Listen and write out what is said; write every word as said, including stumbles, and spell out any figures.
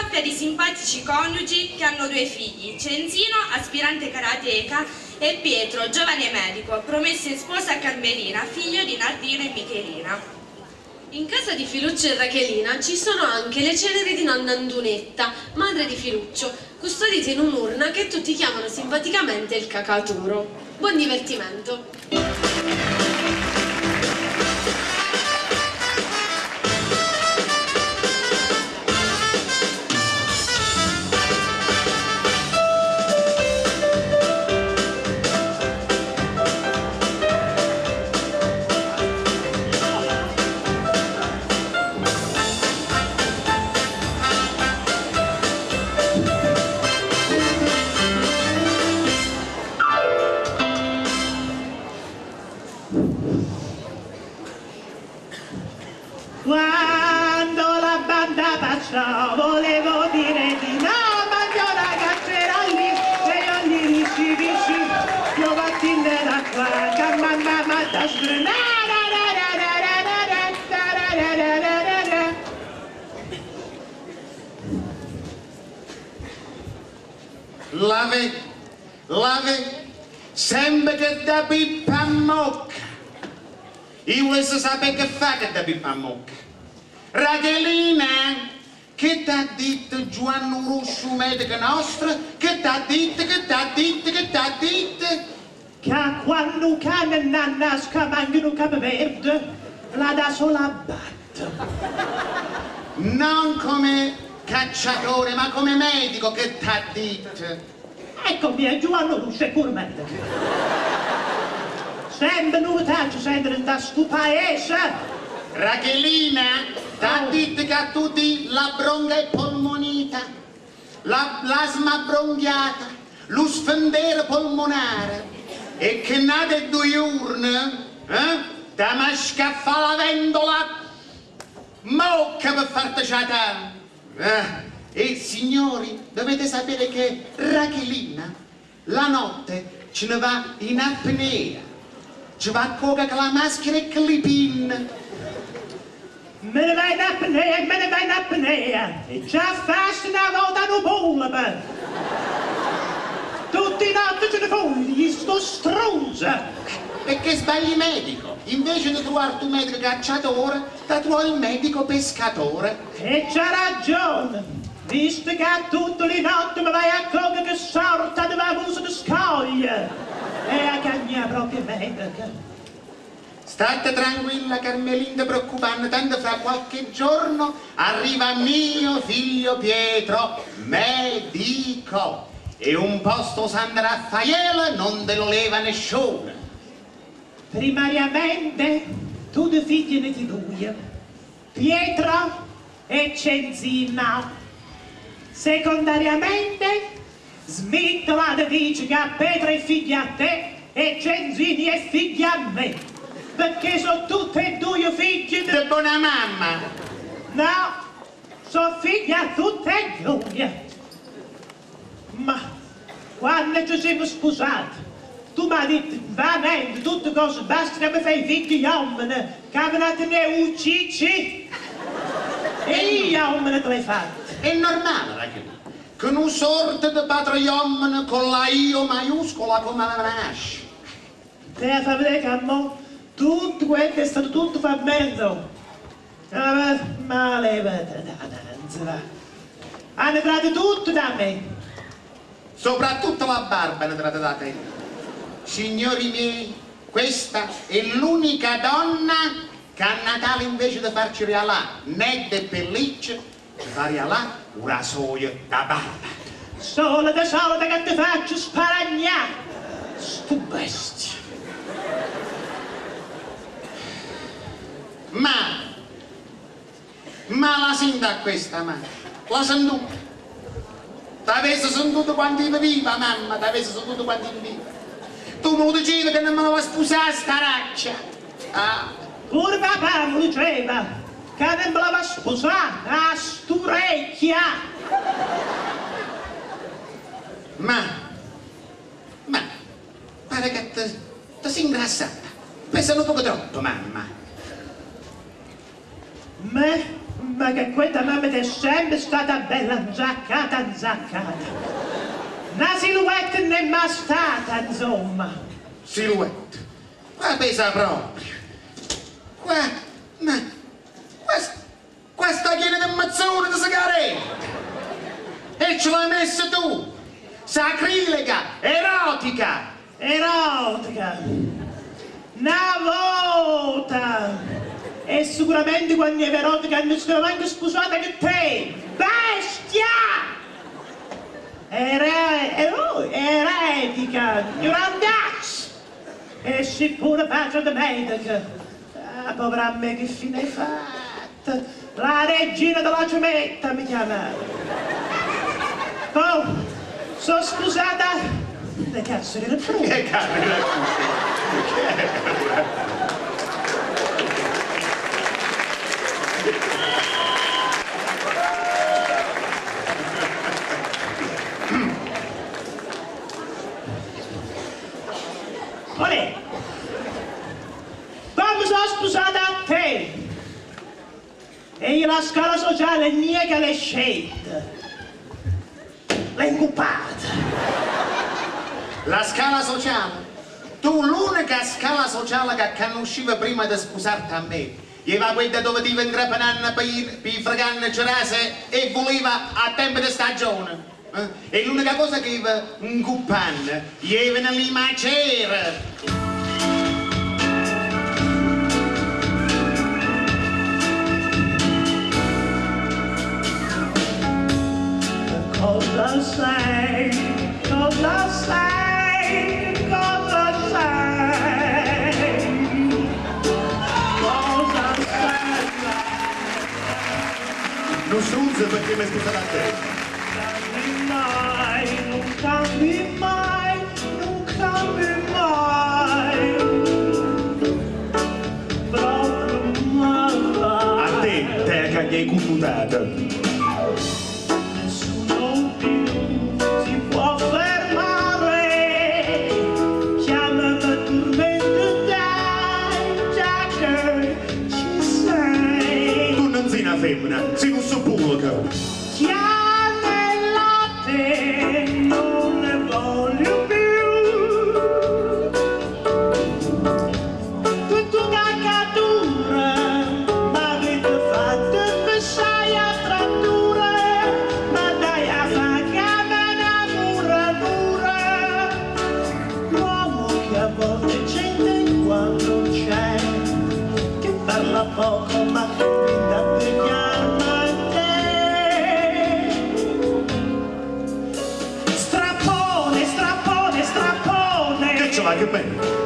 coppia di simpatici coniugi che hanno due figli, Cenzino, aspirante karateka, e Pietro, giovane medico, promesso in sposa a Carmelina, figlio di Nardino e Michelina. In casa di Filuccio e Rachelina ci sono anche le ceneri di nonna Andunetta, madre di Filuccio, custodite in un'urna che tutti chiamano simpaticamente il cacaturo. Buon divertimento! Volevo dire di no, ma io ragazzerai lì, e ogni dici dici, io vattine da qua, da mamma ma da sbrenare. Lave, lave, sembra che da pippa mocca. Io voglio sapere che fa che da pippa mocca. Rachelina! Che t'ha detto Giovanni Russo, medico nostro? Che t'ha detto, che t'ha detto, che t'ha detto? Che quando cane nasca mangiano capo verde, la da sola batte. Non come cacciatore, ma come medico che t'ha detto. Eccomi, Giovanni Russo è pure medico. Sempre novità ci sento in questo paese. Rachelina! T'ha detto che a tutti la bronca è polmonita, la plasma bronchiata, lo sfendere polmonare, e che nate due urne, eh? Da ma scaffa la vendola, mocca per farti ciata. Eh? E signori, dovete sapere che Rachelina la notte ce ne va in apnea, ci va a coca con la maschera e clipin. Me ne vai in apnea, me ne vai in apnea, e già fasti una volta non polpa. Tutti i notti ce ne fondi, gli sto stronza. Perché sbagli medico? Invece di trovarti un medico cacciatore, ti trovi un medico pescatore. E c'ha ragione, visto che tutte le notti mi vai a coca che sorta di vavusa di scoglia. E a cagna proprio medica. State tranquilla Carmelina, preoccupando, tanto fra qualche giorno arriva mio figlio Pietro, medico, e un posto San Raffaele non te lo leva nessuno. Primariamente tu due figli ne ti due, Pietro e Cenzina. Secondariamente smettola di dire che a Pietro è figlia a te e Cenzini è figlia a me. Perché sono tutte e due figli di buona mamma. No, sono figli a tutte e due. Ma quando ci siamo sposati, tu mi hai detto veramente tutte cose, basta che mi fai figli uomini, che mi hanno ne uccisi. E io uomini te l'hai fatto. È normale, ragazzi, che una sorta di padre uomini con la io maiuscola come la nasce. Te fa vedere che a me... tutto quello che è stato tutto fa mezzo. Ma levate da danza. Hanno tratto tutto da me. Soprattutto la barba hanno tratto da te. Signori miei, questa è l'unica donna che a Natale invece di farci rialà né de pellicce, ci fa rialà un rasoio da barba. Solo da solito che ti faccio sparagnare. Sto bestia. Ma, ma la senta questa, ma, la sentuta, t'avessi sentuto quando io viva, mamma, t'avessi sentuto quando io viva. Tu me lo dicevi che non me lo va a sposare sta raccia. Ah. Pur papà me lo diceva che non me la va a sposare a st'orecchia. Ma, ma, pare che ti, ti sei ingrassata, pesano poco troppo, mamma. Me, ma che questa mamma è sempre stata bella zaccata zaccata. La silhouette non è mai stata, insomma. Silhouette? Ma pesa proprio. Qua, ma, questa, questa piena di mazzone di sigarette. E ce l'hai messa tu. Sacrilega, erotica. Erotica. Una volta. E sicuramente quando è erotica non sono neanche sposata che te. Bestia! Era, ero, eretica, ignorandaccia! E si pure faccio di medica. Ah, povera me, che fine hai fatta? La regina della gemetta mi chiamava. Oh, sono scusata. Che cazzo era il frutto? Che cazzo era il frutto? Olè, quando sono sposata a te e io la scala sociale niega le scelte, l'ho inculpata. La scala sociale? Tu l'unica scala sociale che conoscevi prima di sposarti a me, era quella dove ti ingrappanava per fregarne cerase e voleva a tempo di stagione. E l'unica cosa che aveva un cuppan, gli aveva lì macera. Cosa sai, cosa sai, cosa sai, cosa sai. Non si usa perché mi scusa da te. Non cambi mai, non cambi mai, proprio mai. A te, te che hai computata. Nessuno più si può fermare, chiamami turmento dai, già che ci sei. Tu non sei una femmina, sei un subpubblico. Che bello!